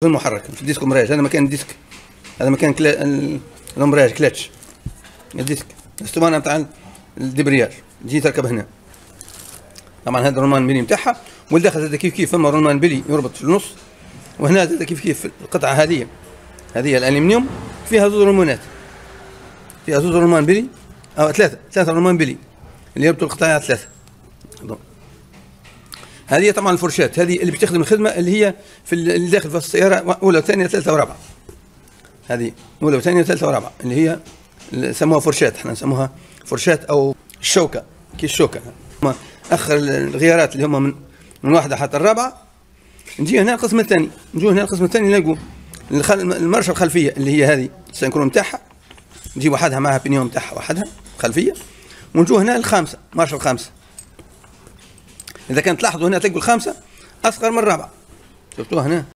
في المحرك في الديسك مراج. هذا مكان الديسك، هذا مكان المراج كلاتش الديسك، الاسطوانه نتاع الدبرياج تجي تركب هنا. طبعا هذا الرمان بلي نتاعها، والداخل هذا كيف كيف فما رمان بلي يربط في النص، وهنا هذا كيف كيف القطعه هذه الالمنيوم فيها زوج رمونات، فيها زوج رمان بلي او ثلاثه رمان بلي اللي يربطوا القطعه على ثلاثه. هذه طبعا الفرشات هذه اللي بتخدم الخدمه اللي هي في اللي داخل في السياره اولى وثانيه ثالثه ورابعه. هذه اولى وثانيه ثالثه ورابعه اللي هي سموها فرشات، احنا نسموها فرشات او الشوكه. كي الشوكه هما اخر الغيارات اللي هما من واحده حتى الرابعه. نجي هنا القسم الثاني، نجي هنا القسم الثاني نلاقوا المرشه الخلفيه اللي هي هذه السنكرون تاعها، نجي وحدها معها بينيون تاعها وحدها خلفيه. ونجو هنا الخامسه، المرشه الخامسه إذا كان تلاحظوا هنا تلقوا الخامسة أصغر من الرابعة، شفتوها هنا.